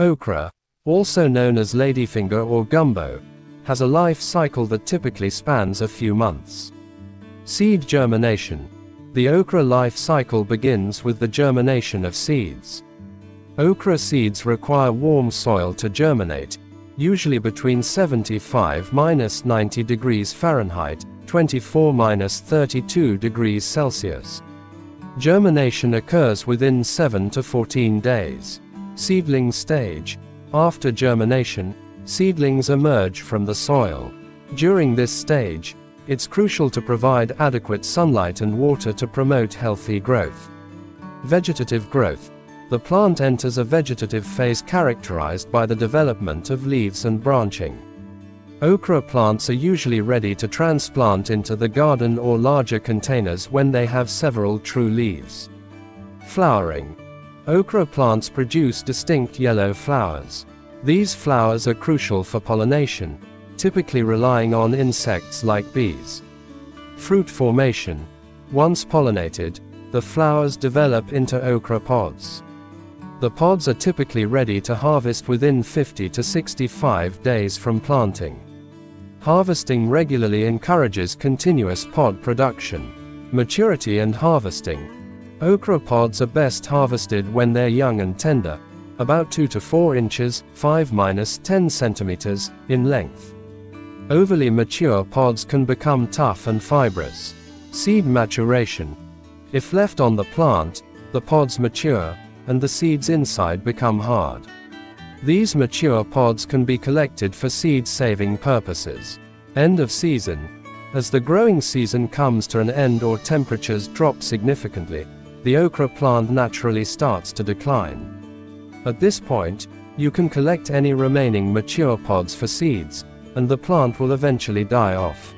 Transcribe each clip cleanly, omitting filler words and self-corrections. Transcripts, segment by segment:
Okra, also known as ladyfinger or gumbo, has a life cycle that typically spans a few months. Seed germination. The okra life cycle begins with the germination of seeds. Okra seeds require warm soil to germinate, usually between 75-90 degrees Fahrenheit, 24-32 degrees Celsius. Germination occurs within 7 to 14 days. Seedling stage. After germination, seedlings emerge from the soil. During this stage, it's crucial to provide adequate sunlight and water to promote healthy growth. Vegetative growth. The plant enters a vegetative phase characterized by the development of leaves and branching. Okra plants are usually ready to transplant into the garden or larger containers when they have several true leaves. Flowering. Okra plants produce distinct yellow flowers. These flowers are crucial for pollination, typically relying on insects like bees. Fruit formation. Once pollinated, the flowers develop into okra pods. The pods are typically ready to harvest within 50 to 65 days from planting. Harvesting regularly encourages continuous pod production. Maturity and harvesting. Okra pods are best harvested when they're young and tender, about 2 to 4 inches, 5-10 centimeters, in length. Overly mature pods can become tough and fibrous. Seed maturation. If left on the plant, the pods mature, and the seeds inside become hard. These mature pods can be collected for seed-saving purposes. End of season. As the growing season comes to an end or temperatures drop significantly, the okra plant naturally starts to decline. At this point, you can collect any remaining mature pods for seeds, and the plant will eventually die off.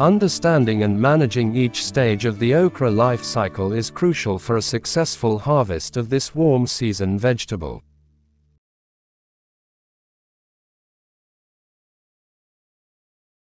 Understanding and managing each stage of the okra life cycle is crucial for a successful harvest of this warm season vegetable.